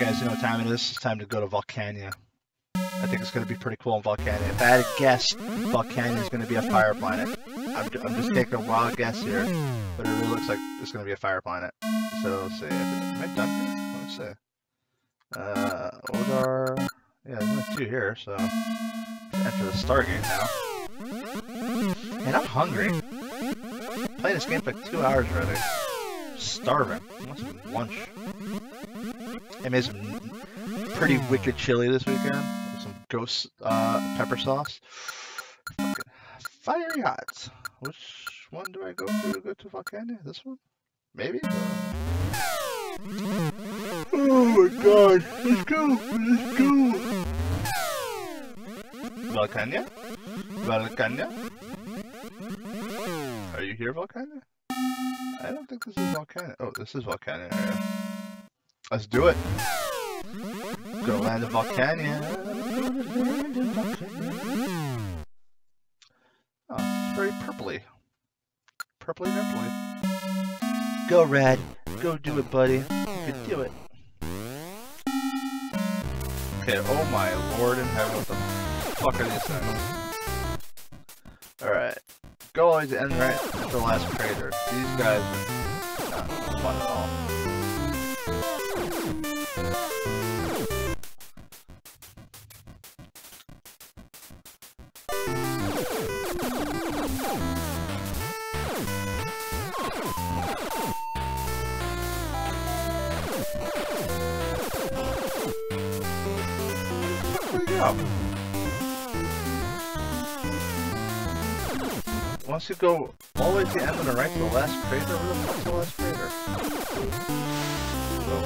Alright guys, you know what time it is? It's time to go to Volcania. I think it's going to be pretty cool in Volcania. If I had to guess, Volcania is going to be a fire planet. I'm just taking a wild guess here, but it really looks like it's going to be a fire planet. So let's see. Am I done here? Let's see. Odar. Yeah, there's only two here, so. After the Stargate now. And I'm hungry. I played this game for like 2 hours already. Starving. I want some lunch. I made some pretty wicked chili this weekend with some ghost pepper sauce. Fiery hot. Which one do I go through to go to Volcania? This one? Maybe? Oh my god. Let's go. Let's go. Volcania? Volcania? Are you here, Volcania? I don't think this is Volcania. Oh, this is Volcania area. Let's do it! Go land of Volcania! Oh, it's very purpley. Purpley. Go, Rad! Go do it, buddy! You can do it! Okay, oh my lord in heaven, what the fuck are these things? Alright. Go always end right at the last crater. These guys are not fun at all. Where'd we go? Once you go all the way to the end and the right to the last crater, where the fuck's the last crater? Oh.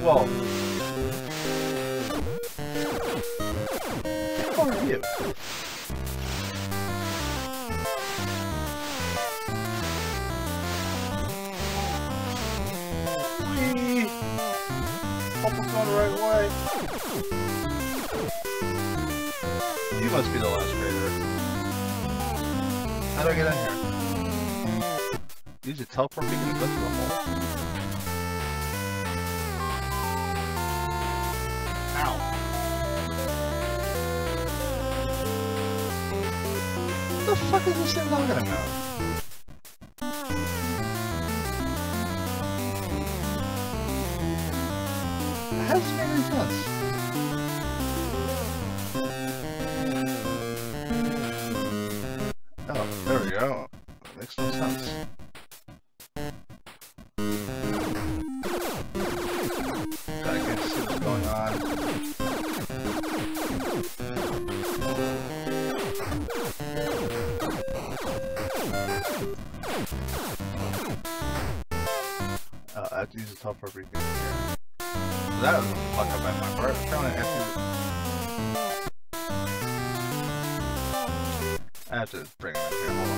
Whoa. Who are you? The right way. You must be the last crater. How do I get in here? Use a teleport beacon to go through the hole. Ow. What the fuck is this thing talking about? How does this make any sense? Oh, there we go. Makes no sense. Gotta get to see what's going on. Oh, I have to use the top for everything here. That was a fuck up at my part. I have to bring it up here, hold on.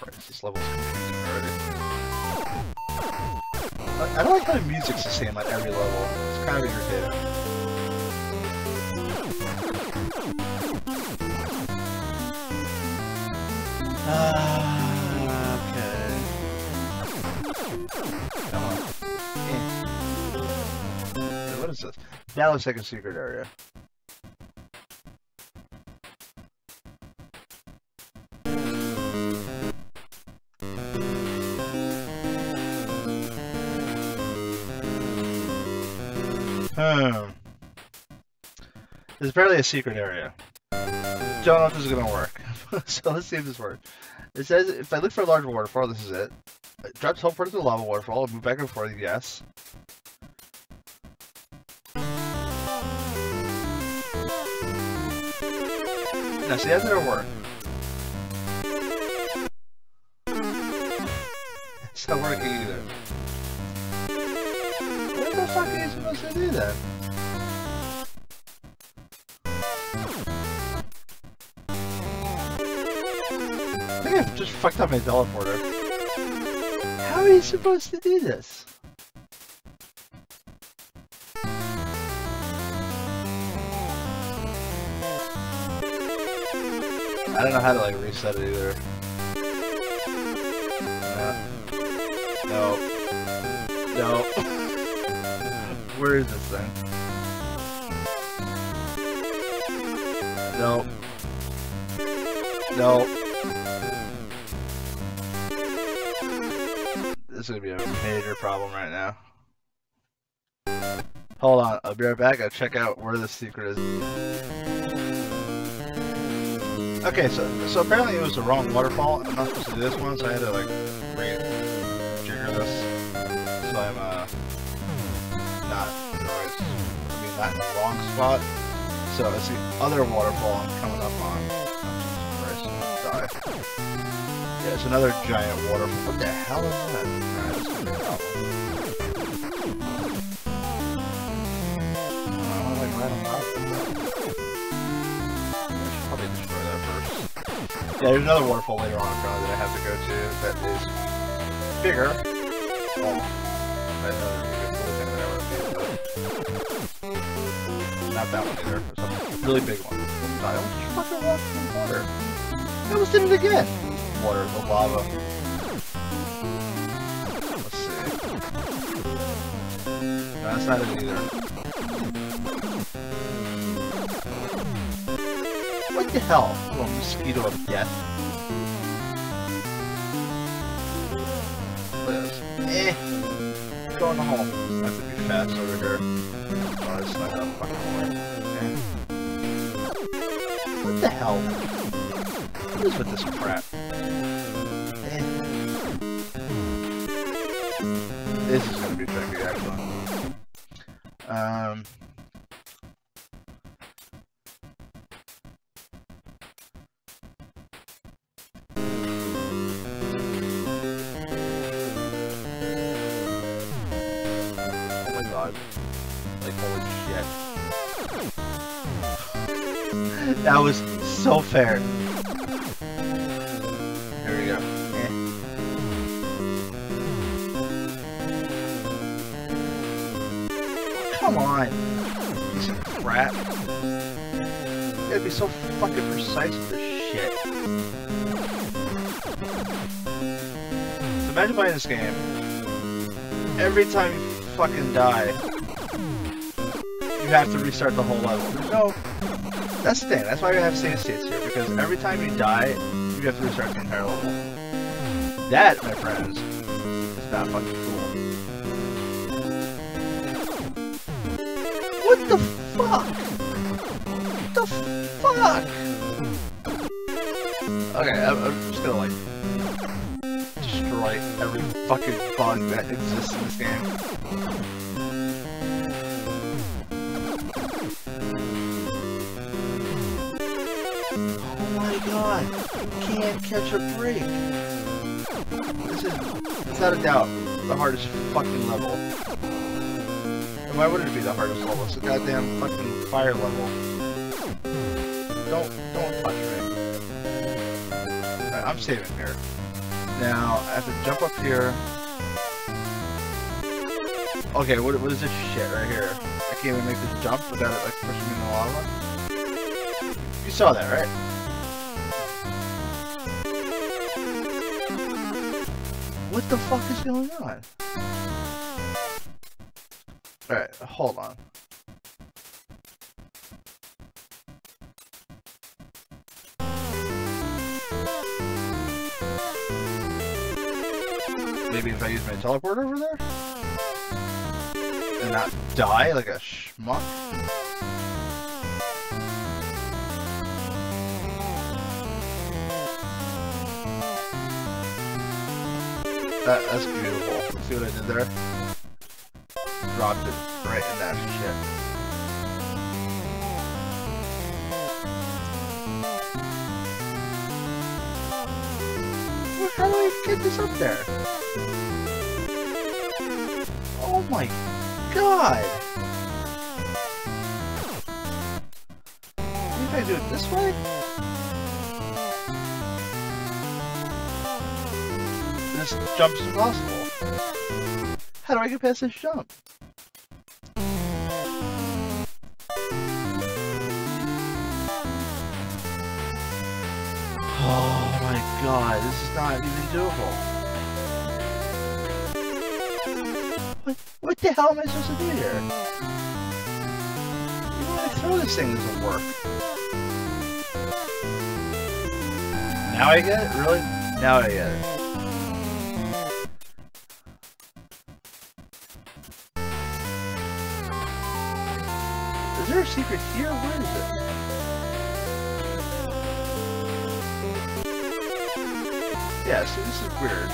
Christ, this level's confusing already. I don't like how the music's the same on every level. It's kind of irritating. Okay. Come on. Hey, what is this? That looks like a secret area. There's barely a secret area. Don't know if this is gonna work. So let's see if this works. It says, if I look for a large waterfall, this is it. Drop teleport to the lava waterfall and move back and forth, yes. Now see, that's gonna work. It's not working either. What the fuck are you supposed to do then? think I've just fucked up my teleporter. How are you supposed to do this? I don't know how to like reset it either. No. Where is this thing? No. This is gonna be a major problem right now. Hold on, I'll be right back. I'll check out where the secret is. Okay, so apparently it was the wrong waterfall. I'm not supposed to do this one, so I had to like rejigger this. So I'm not in the wrong spot. So it's the other waterfall I'm coming up on. Oh, Jesus Christ, I'm gonna die. Yeah, it's another giant waterfall. What the hell is that? Yeah, there's another waterfall later on probably that I have to go to that is bigger. Not that one either, something really big one. I almost fucking walked in the water. I almost did it again. Water, the lava. Let's see. No, that's not it either. What the hell? Little mosquito of death. Lives. Eh. Going home. I have to be fast over here. Oh, I snuck out fucking away. Eh. What the hell? What is with this crap? Eh. This is gonna be tricky, actually. That was so fair. Here we go. Eh. Come on! Piece of crap. You gotta be so fucking precise with this shit. So imagine playing this game. Every time you fucking die, you have to restart the whole level. No. That's the thing, that's why we have save states here, because every time you die, you have to restart the entire level. That, my friends, is not fucking cool. What the fuck? What the fuck? Okay, I'm just gonna, like, destroy every fucking bug that exists in this game. God, I can't catch a break. This is, without a doubt, the hardest fucking level. And why wouldn't it be the hardest level? It's a goddamn fucking fire level. Don't touch me. Alright, I'm saving here. Now, I have to jump up here. Okay, what is this shit right here? I can't even make this jump without it like pushing me in the lava. You saw that, right? What the fuck is going on? Alright, hold on. Maybe if I use my teleporter over there? And not die like a schmuck? That's beautiful. See what I did there? Dropped it right in that shit. How do I get this up there? Oh my god! Maybe I do it this way? This jump's impossible. How do I get past this jump? Oh my god, this is not even doable. What the hell am I supposed to do here? Even when I throw this thing, doesn't work. Now I get it? Really? Now I get it. Is there a secret here? Where is it? Yeah, so this is weird.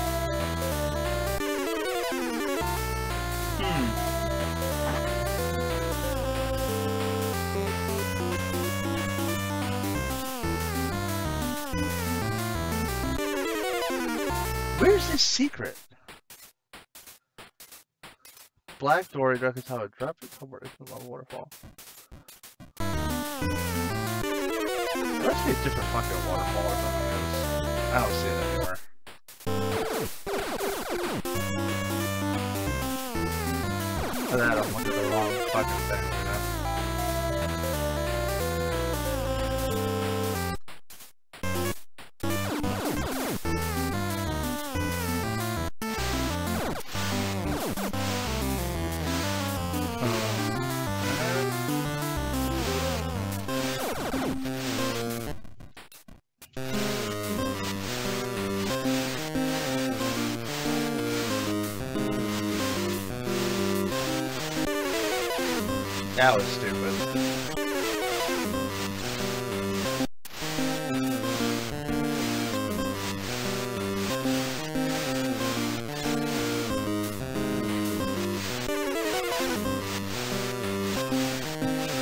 Where's this secret? Black door, you reckon how it dropped it over the waterfall. There must be a different fucking waterfall or something else. I don't see it anywhere. For that, I went to the wrong fucking thing, you know. That was stupid.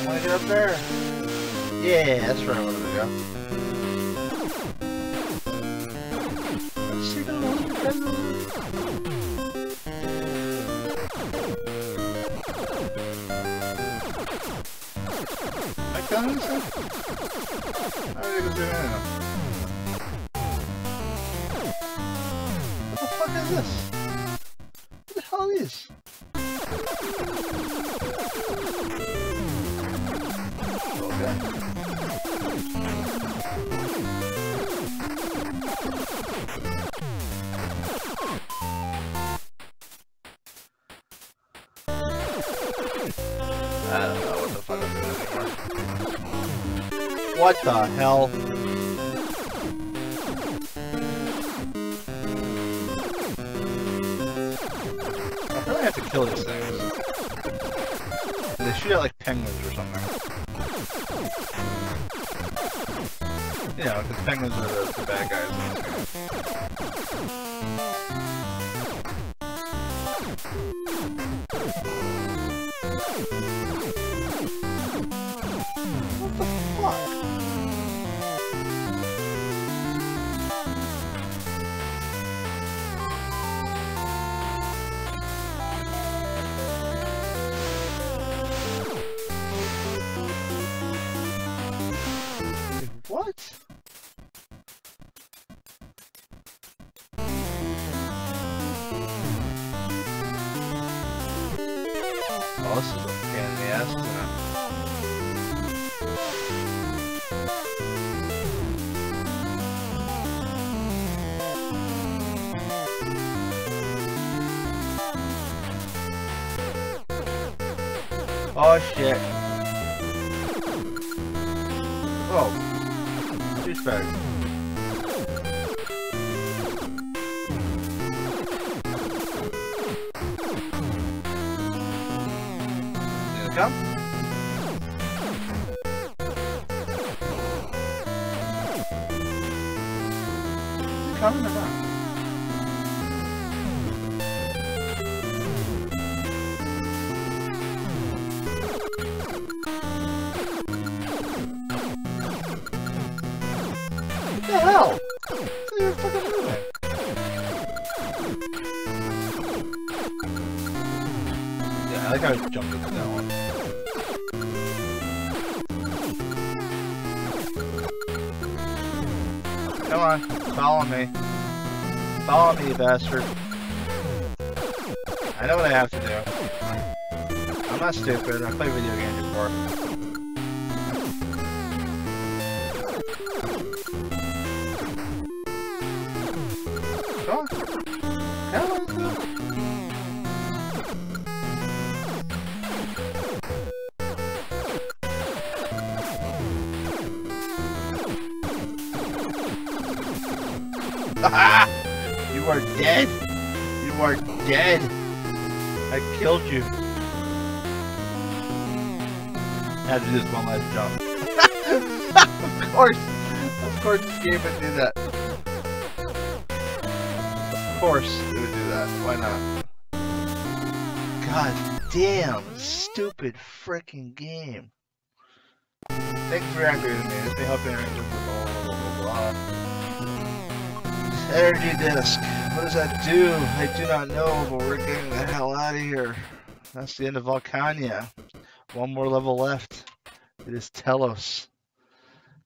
Wanna get up there? Yeah, that's where I wanted to go. Let's see the one. I don't think what the fuck is this? What the hell is? Okay. I don't know what the fuck I'm doing. What the hell? I really have to kill these things. They shoot out like penguins or something. You know, because penguins are the bad guys in this game. What the fuck? What? Oh, this is a pain in the ass, isn't it? Oh shit. Oh. Douchebag. Did it come? Is it coming or not? What the hell? You're fucking moving. Yeah, I like how I jumped into that one. Come on, follow me. Follow me, you bastard. I know what I have to do. I'm not stupid. I played video games before. You are dead! You are dead! I killed you. I had to do this one last jump. Of course! Of course this game would do that. Of course it would do that. Why not? God damn, stupid freaking game. Thanks for agreeing with me. This may help interact with blah blah blah blah blah. Energy disc. What does that do? I do not know, but we're getting the hell out of here. That's the end of Volcania. One more level left. It is Telos.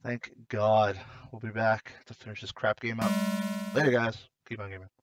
Thank God. We'll be back to finish this crap game up. Later, guys. Keep on gaming.